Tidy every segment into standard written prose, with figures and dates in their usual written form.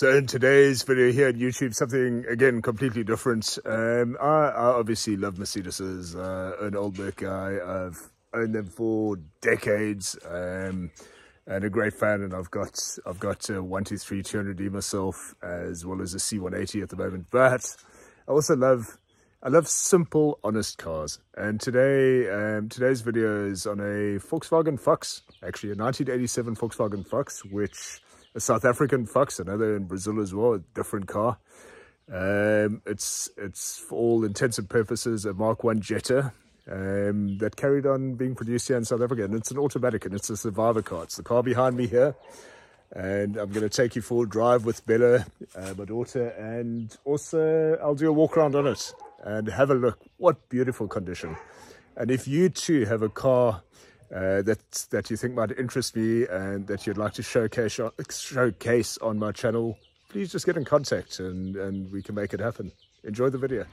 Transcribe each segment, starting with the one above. So in today's video here on YouTube, something again completely different. I obviously love Mercedes, an old Merc guy. I've owned them for decades, and a great fan. And I've got a 123-200D myself, as well as a C180 at the moment. But I also love simple, honest cars. And today, today's video is on a Volkswagen Fox, actually a 1987 Volkswagen Fox, which a South African Fox, another in Brazil as well, a different car. It's for all intents and purposes a Mark I Jetta that carried on being produced here in South Africa. And it's an automatic, and it's a survivor car. It's the car behind me here. And I'm going to take you for a drive with Bella, my daughter, and also I'll do a walk around on it and have a look. What beautiful condition. And if you too have a car that you think might interest me and that you'd like to showcase on my channel, please just get in contact and we can make it happen. Enjoy the video.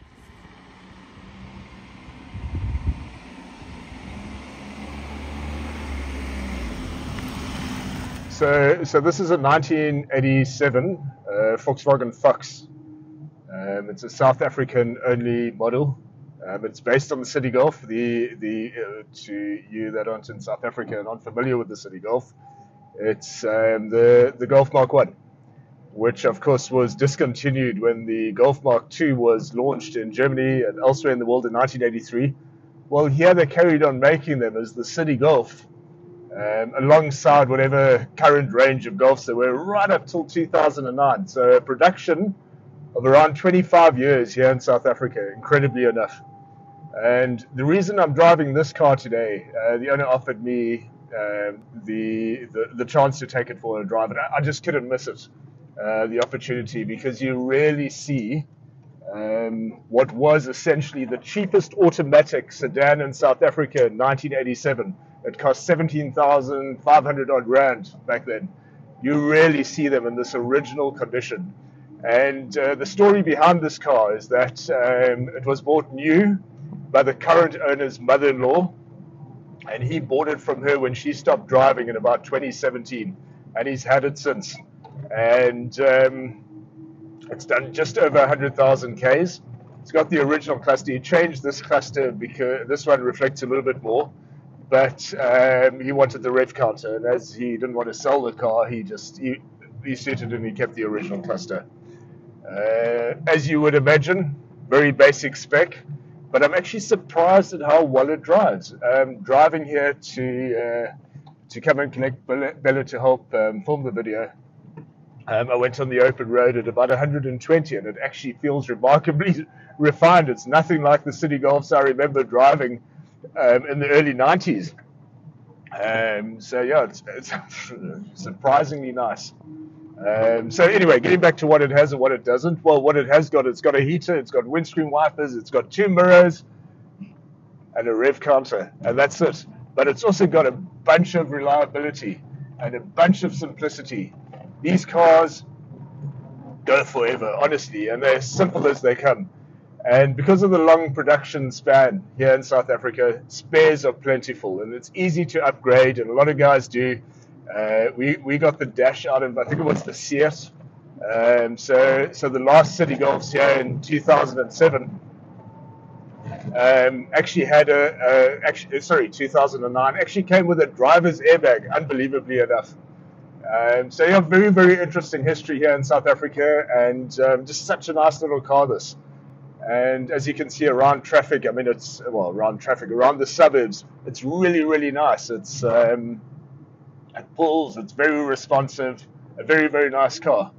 So this is a 1987 Volkswagen Fox. It's a South African only model. It's based on the City Golf. To you that aren't in South Africa and aren't familiar with the City Golf, it's the Golf Mark I, which of course was discontinued when the Golf Mark II was launched in Germany and elsewhere in the world in 1983. Well, here they carried on making them as the City Golf, alongside whatever current range of Golfs there were right up till 2009. So production of around 25 years here in South Africa, incredibly enough. And the reason I'm driving this car today, the owner offered me the chance to take it for a drive, and I just couldn't miss it, the opportunity, because you really see what was essentially the cheapest automatic sedan in South Africa in 1987. It cost 17,500 odd rand back then. You really see them in this original condition. And the story behind this car is that it was bought new by the current owner's mother-in-law, and he bought it from her when she stopped driving in about 2017, and he's had it since. And it's done just over 100,000 Ks. It's got the original cluster. He changed this cluster because this one reflects a little bit more, but he wanted the rev counter, and as he didn't want to sell the car, he suited and he kept the original cluster. As you would imagine, very basic spec, but I'm actually surprised at how well it drives. Driving here to come and connect Bella to help film the video, I went on the open road at about 120, and it actually feels remarkably refined. It's nothing like the City Golfs I remember driving in the early 90s. So yeah, it's surprisingly nice. So anyway, getting back to what it has and what it doesn't. Well, what it has got, it's got a heater, it's got windscreen wipers, it's got two mirrors and a rev counter, and that's it. But it's also got a bunch of reliability and a bunch of simplicity. These cars go forever, honestly, and they're simple as they come. And because of the long production span here in South Africa, spares are plentiful, and it's easy to upgrade, and a lot of guys do. We got the dash out of, I think it was the Seat. So the last City Golfs here in 2007 actually had a, sorry, 2009, actually came with a driver's airbag, unbelievably enough. So yeah, very, very interesting history here in South Africa, and just such a nice little car, this. And as you can see around traffic, I mean, it's, well, around traffic, around the suburbs, it's really, really nice. It's... it pulls, it's very responsive, a very, very nice car.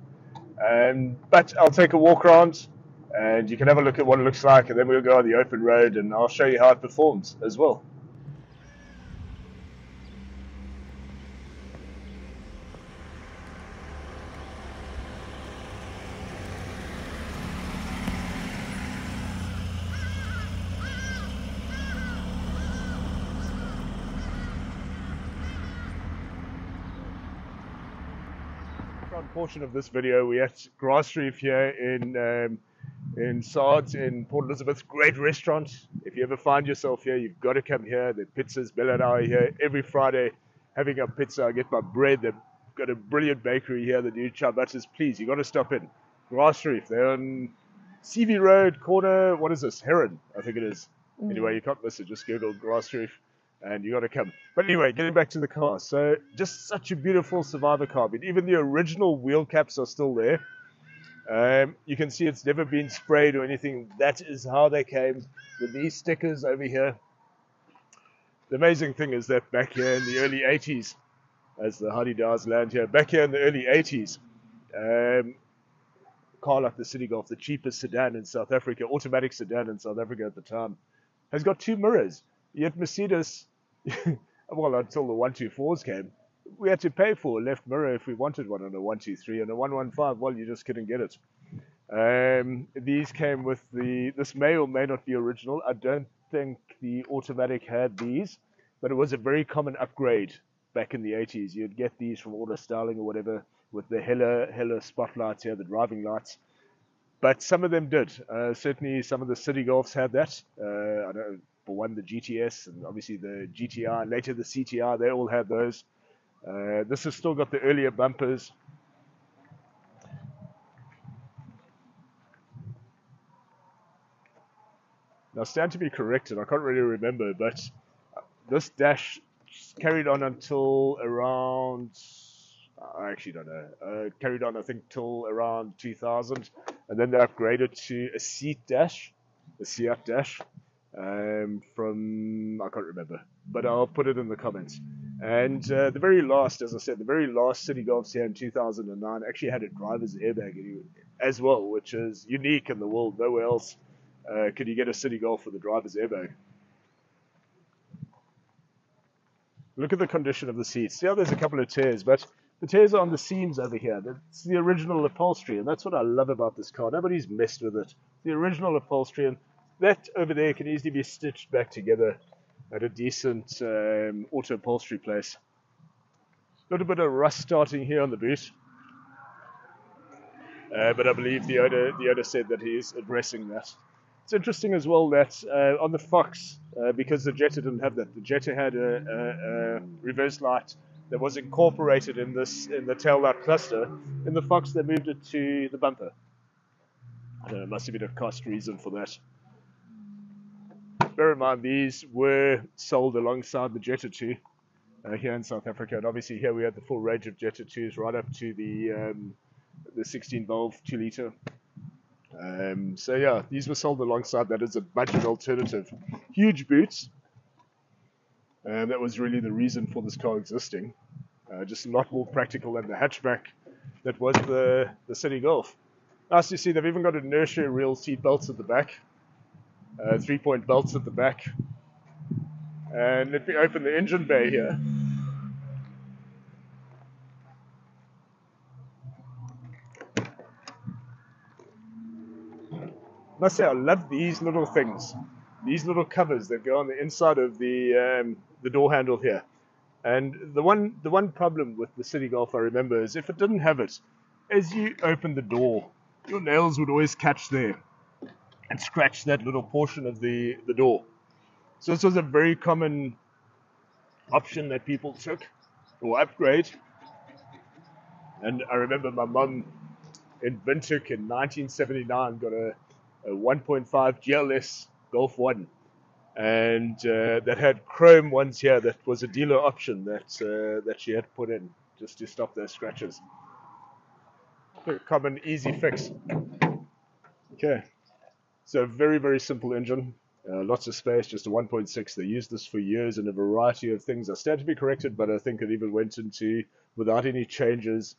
But I'll take a walk around and you can have a look at what it looks like, and then we'll go on the open road and I'll show you how it performs as well. Portion of this video, we're at Grass Reef here in Sardes in Port Elizabeth. Great restaurant. If you ever find yourself here, you've got to come here. The pizzas, Bella and I are here every Friday having our pizza. I get my bread, the got a brilliant bakery here, the new Chalmutter's. Please, you got to stop in. Grass Reef, they're on CV Road, corner, what is this? Heron, I think it is. Anyway, you can't miss it. Just Google Grass Reef and you got to come. But anyway, getting back to the car. So just such a beautiful Survivor car. But even the original wheel caps are still there. You can see it's never been sprayed or anything. That is how they came with these stickers over here. The amazing thing is that back here in the early 80s, as the Hardy Dars land here, back here in the early 80s, a car like the City Golf, the cheapest sedan in South Africa, automatic sedan in South Africa at the time, has got two mirrors. Yet Mercedes, well, until the 124s came, we had to pay for a left mirror if we wanted one on a 123, and a 115, well, you just couldn't get it. These came with the, this may or may not be original. I don't think the automatic had these, but it was a very common upgrade back in the 80s. You'd get these from Order Styling or whatever with the Hella spotlights here, the driving lights. But some of them did. Certainly some of the City Golfs had that. I know, for one, the GTS and obviously the GTI, later the CTR, they all had those. This has still got the earlier bumpers. Now, stand to be corrected, I can't really remember, but this dash carried on until around, I actually don't know, carried on I think till around 2000, and then they upgraded to a seat dash, a Seat dash, from, I can't remember, but I'll put it in the comments. And the very last, as I said, the very last City Golfs here in 2009 actually had a driver's airbag as well, which is unique in the world. Nowhere else could you get a City Golf with a driver's airbag. Look at the condition of the seats. See how there's a couple of tears, but the tears are on the seams over here. It's the original upholstery, and that's what I love about this car. Nobody's messed with it. The original upholstery, and that over there can easily be stitched back together at a decent auto upholstery place. A little bit of rust starting here on the boot, but I believe the owner said that he is addressing that. It's interesting as well that on the Fox, because the Jetta didn't have that, the Jetta had a reverse light that was incorporated in this, in the tail light cluster. In the Fox, they moved it to the bumper. I don't know, must have been a cost reason for that. Bear in mind, these were sold alongside the Jetta 2 here in South Africa, and obviously here we had the full range of Jetta 2s right up to the 16-valve 2-litre. So yeah, these were sold alongside that as a budget alternative. Huge boots, and that was really the reason for this car existing. Just a lot more practical than the hatchback that was the City Golf. Nice to see they've even got inertia reel seat belts at the back. 3-point belts at the back, and let me open the engine bay here. I must say I love these little things, these little covers that go on the inside of the door handle here. And the one problem with the City Golf I remember is if it didn't have it, as you open the door, your nails would always catch there and scratch that little portion of the door. So this was a very common option that people took or upgrade. And I remember my mum in Windhoek in 1979 got a 1.5 GLS Golf 1, and that had chrome ones here. That was a dealer option that she had put in just to stop those scratches. A common easy fix. Okay. So very, very simple engine, lots of space, just a 1.6. They used this for years in a variety of things. I stand to be corrected, but I think it even went into, without any changes,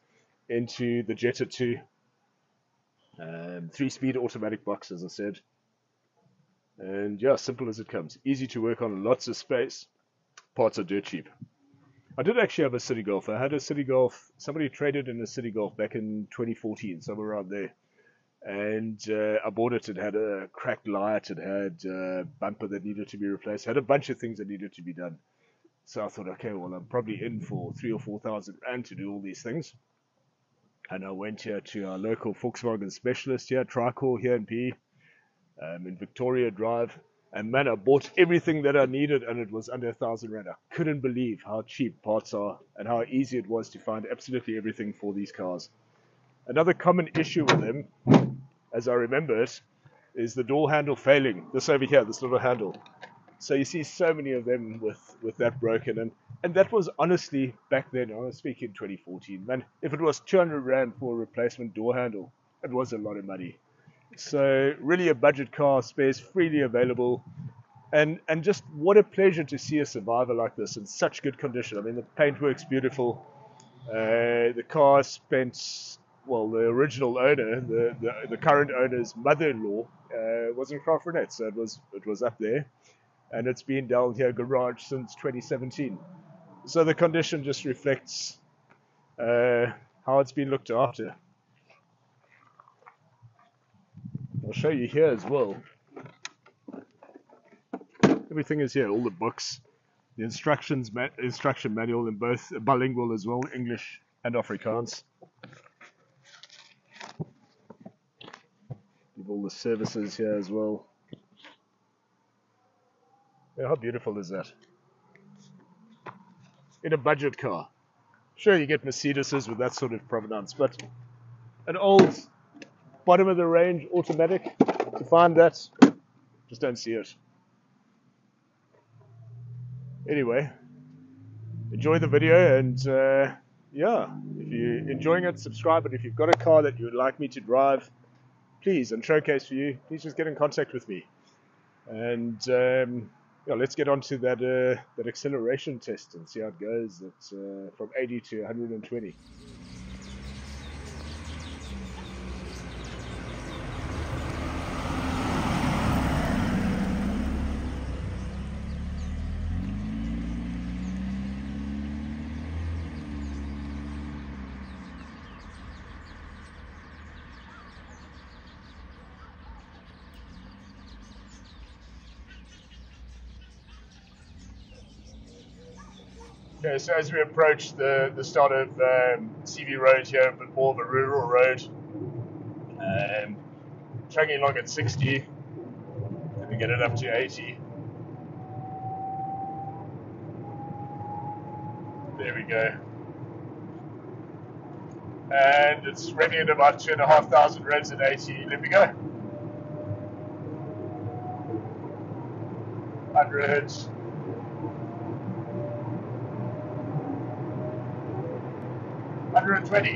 into the Jetta 2. 3-speed automatic box, as I said. And yeah, simple as it comes. Easy to work on, lots of space. Parts are dirt cheap. I did actually have a City Golf. I had a City Golf. Somebody traded in a City Golf back in 2014, somewhere around there. And I bought it. It had a cracked light, it had a bumper that needed to be replaced, it had a bunch of things that needed to be done. So I thought, okay, well, I'm probably in for 3,000 or 4,000 rand to do all these things. And I went here to our local Volkswagen specialist here, Tricor here in P, in Victoria Drive, And man, I bought everything that I needed and it was under 1,000 rand. I couldn't believe how cheap parts are and how easy it was to find absolutely everything for these cars. Another common issue with them, as I remember it, is the door handle failing. This over here, this little handle. So you see so many of them with that broken. And that was honestly, back then, I was speaking 2014, man, if it was 200 rand for a replacement door handle, it was a lot of money. So really a budget car, space freely available, and just what a pleasure to see a Survivor like this in such good condition. I mean, the paintwork's beautiful. The car spent, well, the original owner, the current owner's mother-in-law was in Kraft Renette, so it was up there, and it's been down here garage since 2017. So the condition just reflects how it's been looked after. I'll show you here as well. Everything is here, all the books, the instructions, instruction manual in both bilingual as well, English and Afrikaans. You've all the services here as well. Yeah, how beautiful is that? In a budget car. Sure, you get Mercedeses with that sort of provenance, but an old bottom of the range automatic, to find that, just don't see it. Anyway, enjoy the video, and yeah, if you're enjoying it, subscribe. And if you've got a car that you would like me to drive, please, and showcase for you, please just get in contact with me. And yeah, let's get on to that that acceleration test and see how it goes at, from 80 to 120. Okay, so as we approach the start of CV Road here, but more of a rural road, chugging along at 60, and we get it up to 80. There we go. And it's running at about 2,500 revs at 80. Let me go. 100. And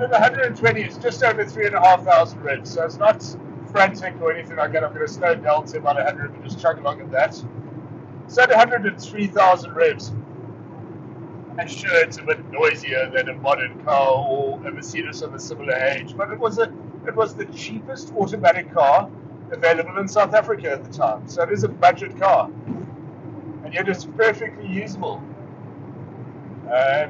at 120 it's just over 3,500 revs, so it's not frantic or anything like that. I'm going to slow down to about 100 and just chug along at that. So at 103,000 revs, and sure, it's a bit noisier than a modern car or a Mercedes of a similar age, but it was the cheapest automatic car available in South Africa at the time, so it is a budget car, and yet it's perfectly usable.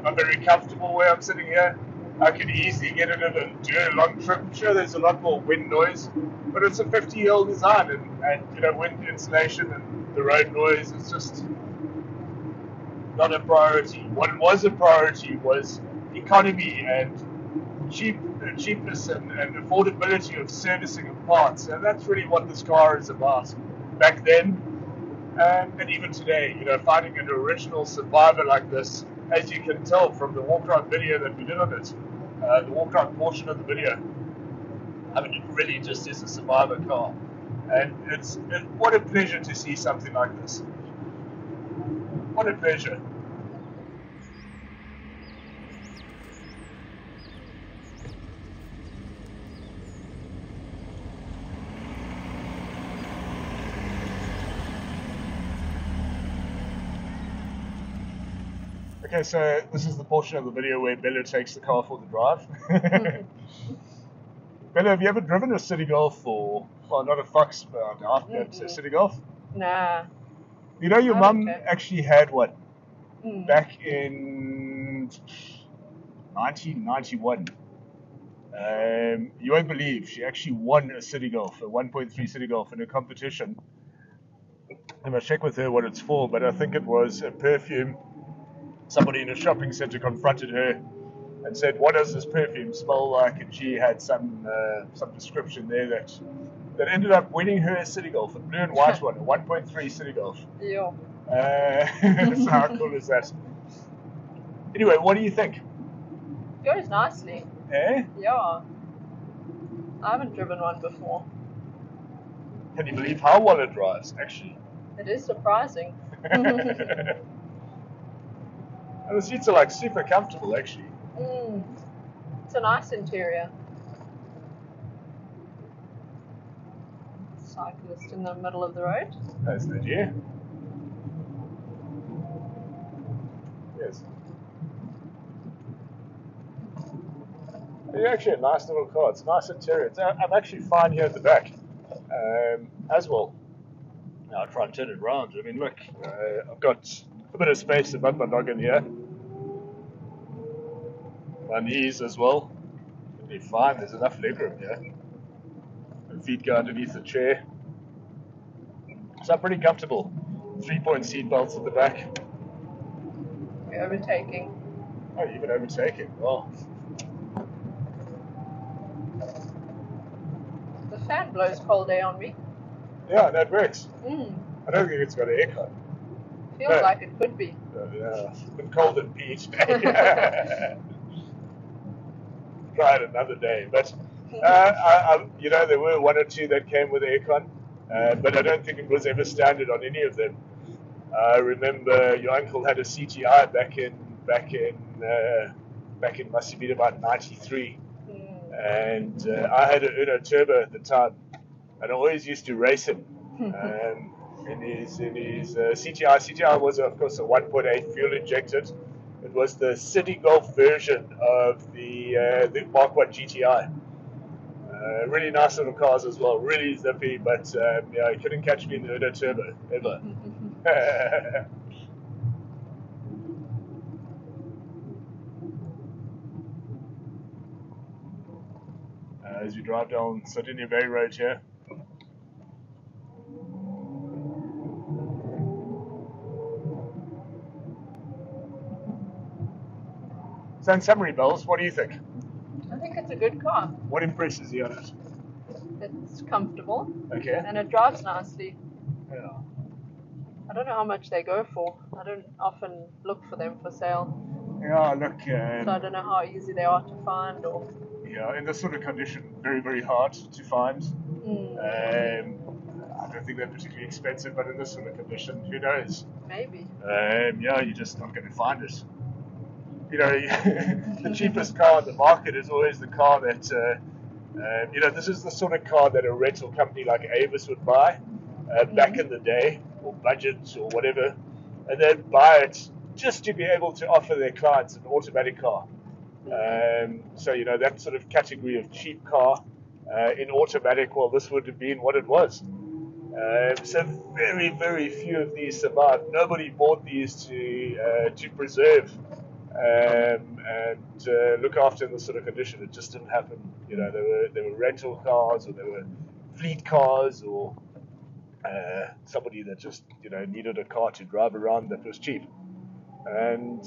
I'm very comfortable where I'm sitting here. I could easily get in it and do a long trip. Sure, there's a lot more wind noise, but it's a 50-year-old design, and you know, wind insulation and the road noise is just not a priority. What was a priority was economy and cheapness and affordability of servicing of parts, and that's really what this car is about back then. And even today, you know, finding an original Survivor like this, as you can tell from the walk-around video that we did on it, the walk-around portion of the video, I mean, it really just is a Survivor car, and it's what a pleasure to see something like this. What a pleasure. Okay, so this is the portion of the video where Bella takes the car for the drive. Bella, have you ever driven a City Golf, or, well, not a Fox, but a City Golf? Nah. You know, your mum actually had one back in 1991. You won't believe, she actually won a City Golf, a 1.3 City Golf, in a competition. I'm going to check with her what it's for, but I think it was a perfume. Somebody in a shopping center confronted her and said, "What does this perfume smell like?" And she had some description there that that ended up winning her a City Golf, a blue and white one, a 1.3 City Golf. Yeah. So how cool is that? Anyway, what do you think? It goes nicely. Eh? Yeah. I haven't driven one before. Can you believe how well it drives, actually? It is surprising. And the seats are like super comfortable, actually. Mm. It's a nice interior. Cyclist in the middle of the road. That's the idea. Yes. It's actually a nice little car. It's a nice interior. It's, I'm actually fine here at the back as well. Now I'll try and turn it around. I mean, look, I've got a bit of space to butt my dog in here. My knees as well. It'll be fine. There's enough legroom here. My feet go underneath the chair. So I'm pretty comfortable. 3-point seat belts at the back. You're overtaking. Oh, you've been overtaking. Wow. The fan blows cold air on me. Yeah, that works. Mm. I don't think it's got an aircon. Feels like it could be. Yeah, it's been cold and peach. Try it another day. But, you know, there were one or two that came with aircon, but I don't think it was ever standard on any of them. I remember your uncle had a CTI back in must have been about 93, and I had an Uno Turbo at the time, and I always used to race him. In his CTI. CTI was, of course, a 1.8 fuel injected. It was the City Golf version of the Mark I GTI. Really nice little cars as well, really zippy, but yeah, you couldn't catch me in the Uno Turbo, ever. As we drive down Sardinia Bay Road here. So in summary, Bells, what do you think? I think it's a good car. What impresses you on it? It's comfortable. Okay. And it drives nicely. Yeah. I don't know how much they go for. I don't often look for them for sale. Yeah, look. So I don't know how easy they are to find or. Yeah, in this sort of condition, very, very hard to find. I don't think they're particularly expensive, but in this sort of condition, who knows? Maybe. Yeah, you're just not going to find it. You know, the cheapest car on the market is always the car that, you know, this is the sort of car that a rental company like Avis would buy back in the day, or budgets or whatever, and then buy it just to be able to offer their clients an automatic car. So, you know, that sort of category of cheap car in automatic, well, this would have been what it was. So very, very few of these survived. Nobody bought these to preserve and look after in the sort of condition. It just didn't happen. You know, there were rental cars, or there were fleet cars, or somebody that just, you know, needed a car to drive around that was cheap. And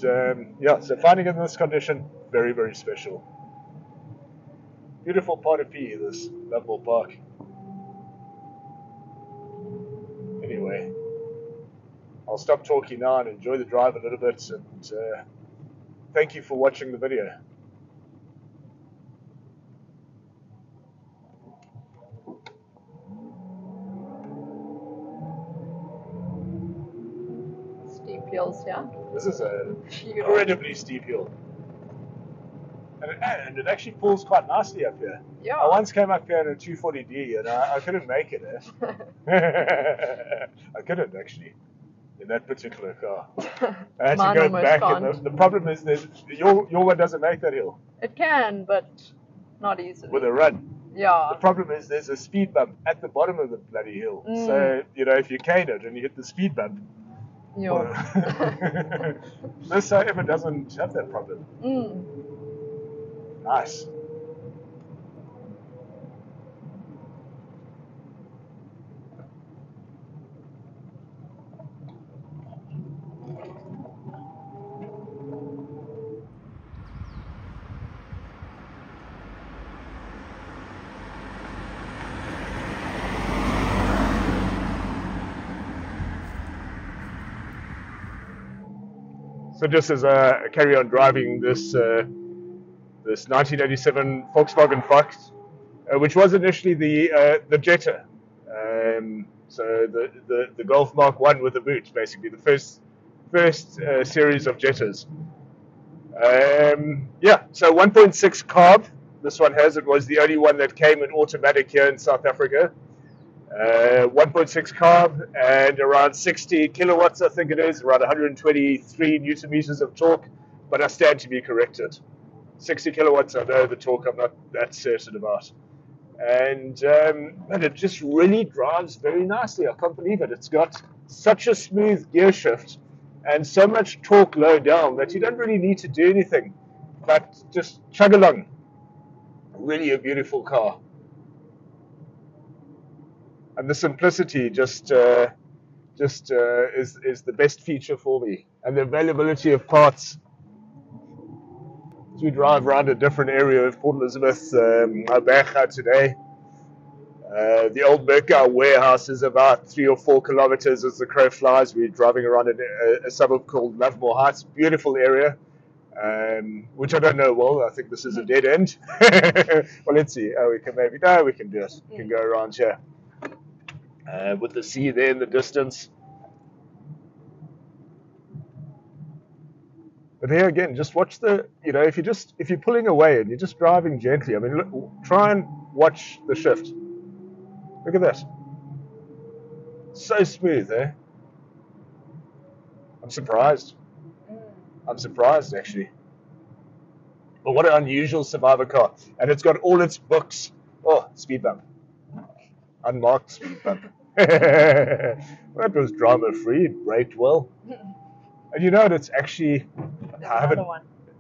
yeah, so finding it in this condition, very, very special. Beautiful part of PE, this Lovemore Park. Anyway, I'll stop talking now and enjoy the drive a little bit, and thank you for watching the video. Steep hills, yeah. This is an incredibly steep hill. And it actually pulls quite nicely up here. Yeah. I once came up here in a 240D and I couldn't make it. I couldn't, actually. In that particular car, I had to go back. And the problem is that your one doesn't make that hill. It can, but not easily. With a run. Yeah. The problem is there's a speed bump at the bottom of the bloody hill. Mm. So, you know, if you cane it and you hit the speed bump, yeah. Well, this, however, doesn't have that problem. Mm. Nice. So just as I carry on driving this this 1987 Volkswagen Fox, which was initially the Jetta, so the Golf Mark I with a boot, basically the first series of Jettas. Yeah, so 1.6 carb. This one has. It was the only one that came in automatic here in South Africa. 1.6 carb and around 60 kilowatts, I think it is, around 123 newton meters of torque, but I stand to be corrected. 60 kilowatts, I know the torque, I'm not that certain about. And it just really drives very nicely. I can't believe it. It's got such a smooth gear shift and so much torque low down that you don't really need to do anything, but just chug along. Really a beautiful car. And the simplicity is the best feature for me. And the availability of parts. As we drive around a different area of Port Elizabeth, La Verja today. The old Merca warehouse is about 3 or 4 kilometers as the crow flies. We're driving around a suburb called Lovemore Heights. Beautiful area. Which I don't know well. I think this is a dead end. Well, let's see. Oh, we can maybe. No, we can do it. We can go around here. With the sea there in the distance. But here again, just watch the, you know, if you're pulling away and you're just driving gently, I mean, look, try and watch the shift. Look at that. So smooth, eh? I'm surprised. I'm surprised, actually. But what an unusual Survivor car. And it's got all its books. Oh, speed bump. Unmarked speed bump. That was drama-free. It braked well. And you know, it's actually...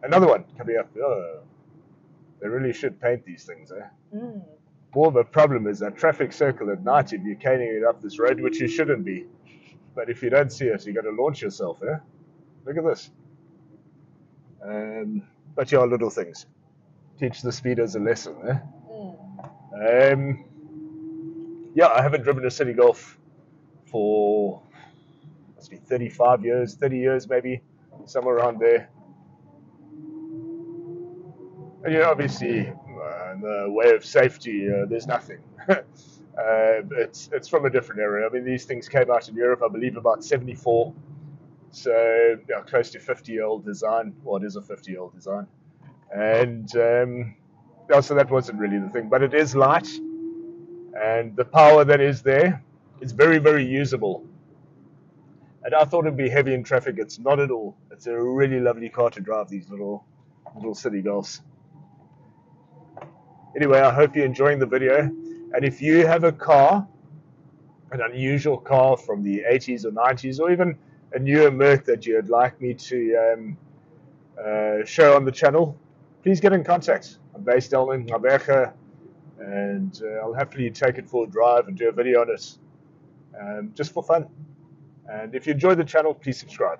Another one coming up. Oh, they really should paint these things, eh? Mm. More of a problem is that traffic circle at night if you're caning it up this road, which you shouldn't be. But if you don't see it, you've got to launch yourself, eh? Look at this. But yeah, little things. Teach the speeders a lesson, eh? Mm. Yeah, I haven't driven a City Golf for, must be 35 years, 30 years maybe, somewhere around there. And, you know, obviously, in the way of safety, there's nothing. It's from a different era. I mean, these things came out in Europe, I believe, about 74. So, yeah, close to 50-year-old design. Well, it is a 50-year-old design. And, yeah, so that wasn't really the thing. But it is light. And the power that is there is very, very usable. And I thought it'd be heavy in traffic. It's not at all. It's a really lovely car to drive, these little City Golfs. Anyway, I hope you're enjoying the video. And if you have a car, an unusual car from the 80s or 90s, or even a newer Merc that you'd like me to show on the channel, please get in contact. I'm based down in La Verja, and I'll happily take it for a drive and do a video on it, just for fun. And if you enjoy the channel, please subscribe.